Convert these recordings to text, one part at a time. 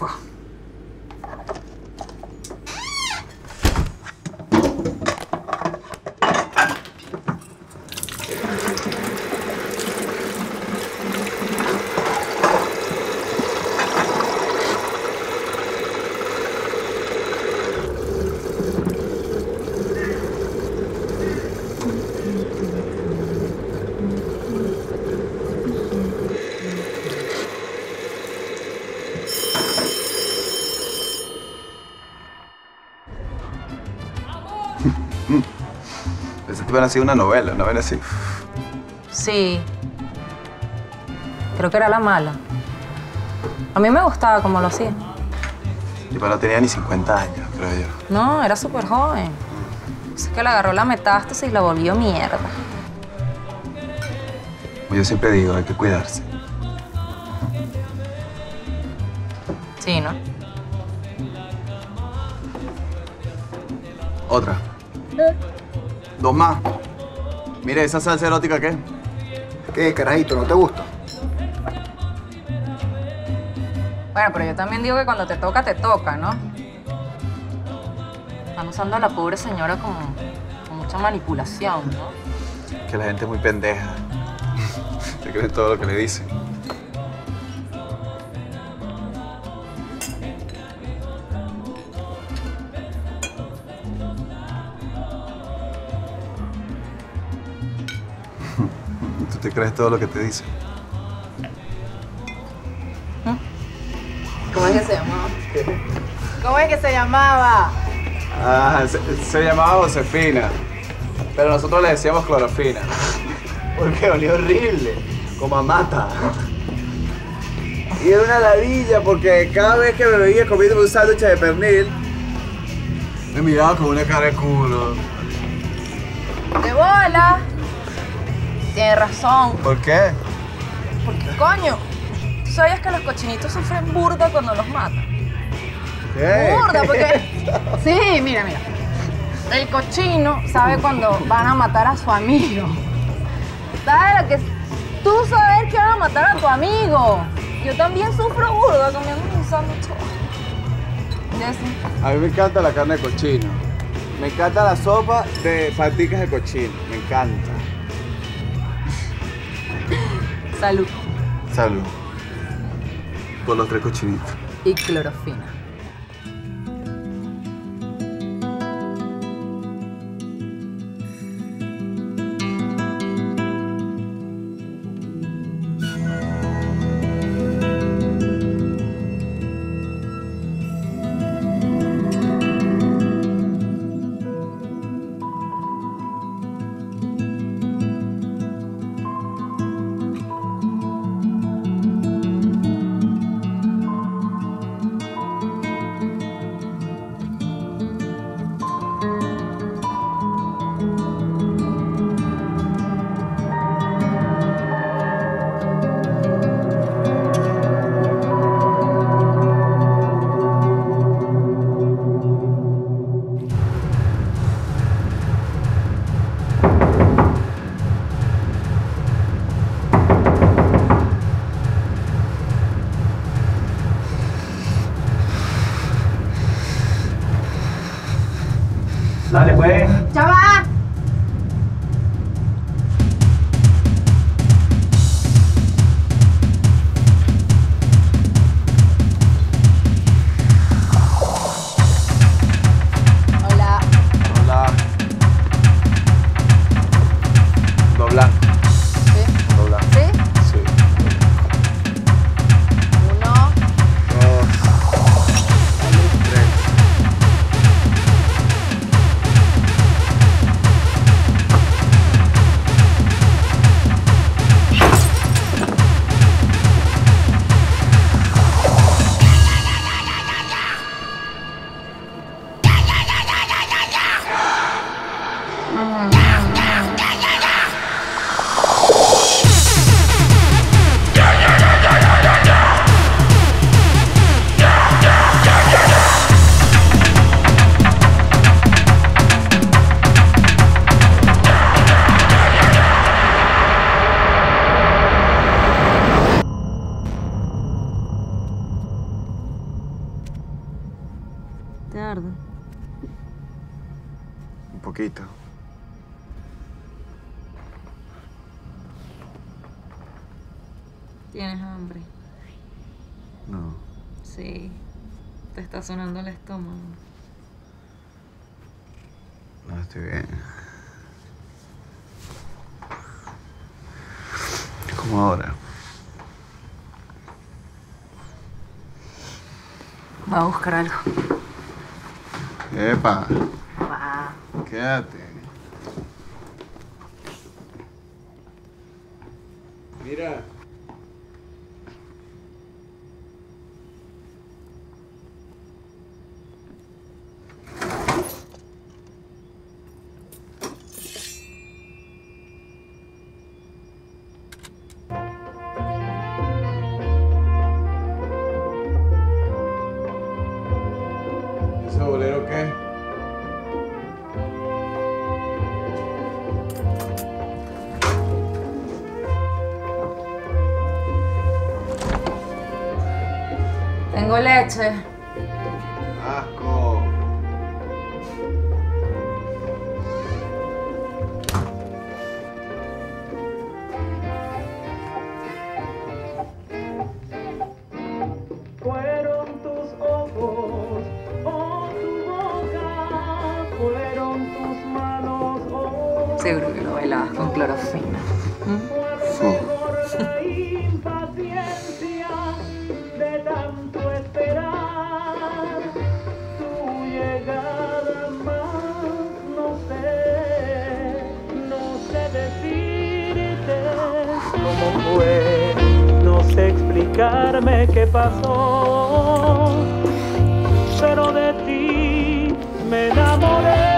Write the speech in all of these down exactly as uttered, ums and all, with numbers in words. Ufa. Pensé que iban a ser una novela, una novela así. Sí. Creo que era la mala. A mí me gustaba como lo hacía. Yo no tenía ni cincuenta años, creo yo. No, era súper joven. Es que le agarró la metástasis y la volvió mierda. Yo siempre digo, hay que cuidarse. Sí, ¿no? Otra. ¿Eh? Dos más. Mire, ¿esa salsa erótica qué? ¿Qué, carajito? ¿No te gusta? Bueno, pero yo también digo que cuando te toca, te toca, ¿no? Están usando a la pobre señora con, con mucha manipulación, ¿no? Que la gente es muy pendeja. Se cree todo lo que le dicen. ¿Tú te crees todo lo que te dicen? ¿Cómo es que se llamaba? ¿Cómo es que se llamaba? Ah, se, se llamaba Josefina. Pero nosotros le decíamos clorofina. Porque olía horrible, como a mata. Y era una ladilla porque cada vez que me veía comiendo un sándwich de pernil, me miraba con una cara de culo. ¡De bola! Tienes razón. ¿Por qué? Porque, coño, ¿tú sabías que los cochinitos sufren burda cuando los matan? ¿Qué? Burda, porque... Sí, mira, mira. El cochino sabe cuando van a matar a su amigo. ¿Sabes lo que es? Tú sabes que van a matar a tu amigo. Yo también sufro burda comiendo un sándwich. A mí me encanta la carne de cochino. Me encanta la sopa de paticas de cochino. Me encanta. Salud. Salud. Por los tres cochinitos. Y clorofina. Dale, pues. ¡Chaval! Hola. Hola. Doblar. ¿Sí? Doblar. ¿Sí? Sí. Uno. Dos. Tres. quita. ¿Tienes hambre? No. Sí. Te está sonando el estómago. No, estoy bien. Como ahora. Va a buscar algo. Epa. Va. Quédate. Mira. ¿Bolero qué? Tengo leche. Asco. Seguro que lo bailabas con clorofina. ¿Mm? Sí. ¿Cómo fue? No sé explicarme qué pasó, pero de ti me enamoré.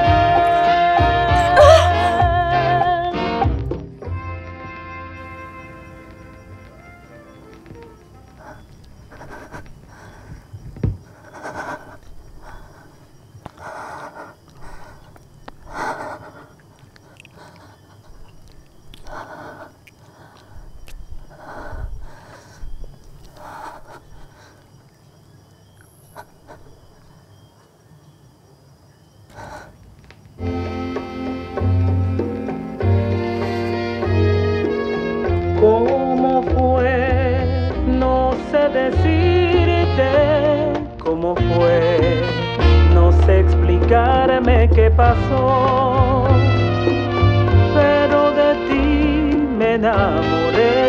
¿Cómo fue? No sé decirte cómo fue, no sé explicarme qué pasó, pero de ti me enamoré.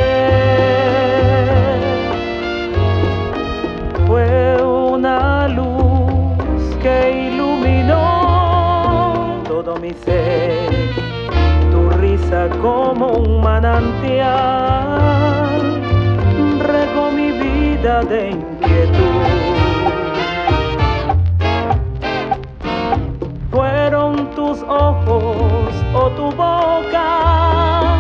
Fue una luz que iluminó todo mi ser, tu risa como un manantial, regó mi vida de inquietud. Fueron tus ojos o tu boca,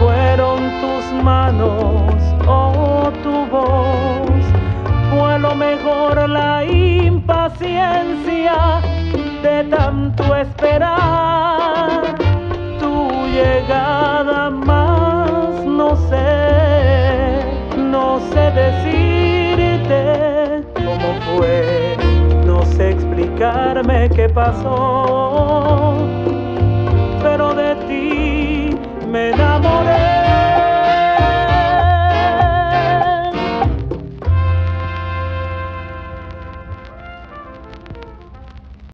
fueron tus manos o tu voz, fue lo mejor la impaciencia de tanto esperar. Llegada más, no sé, no sé decirte cómo fue, no sé explicarme qué pasó.